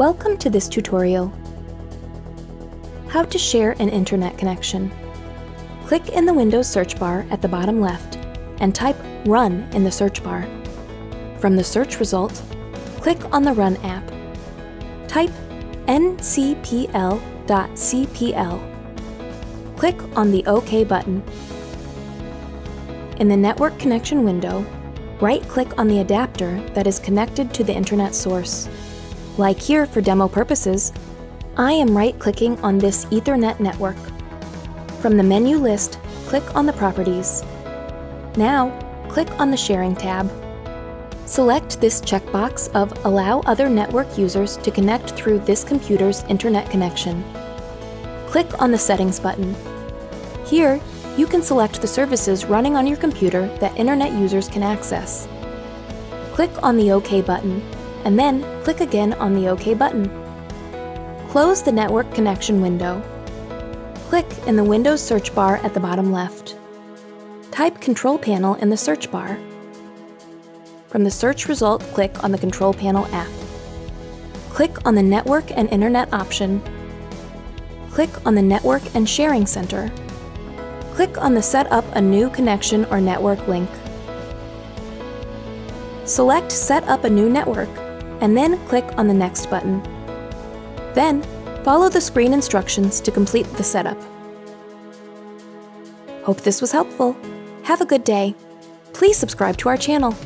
Welcome to this tutorial. How to share an internet connection. Click in the Windows search bar at the bottom left and type Run in the search bar. From the search result, click on the Run app. Type ncpl.cpl. Click on the OK button. In the network connection window, right-click on the adapter that is connected to the internet source. Like here for demo purposes, I am right-clicking on this Ethernet network. From the menu list, click on the Properties. Now, click on the Sharing tab. Select this checkbox of Allow other network users to connect through this computer's internet connection. Click on the Settings button. Here, you can select the services running on your computer that internet users can access. Click on the OK button, and then click again on the OK button. Close the network connection window. Click in the Windows search bar at the bottom left. Type Control Panel in the search bar. From the search result, click on the Control Panel app. Click on the Network and Internet option. Click on the Network and Sharing Center. Click on the Set up a new connection or network link. Select Set up a new network, and then click on the Next button. Then, follow the screen instructions to complete the setup. Hope this was helpful. Have a good day. Please subscribe to our channel.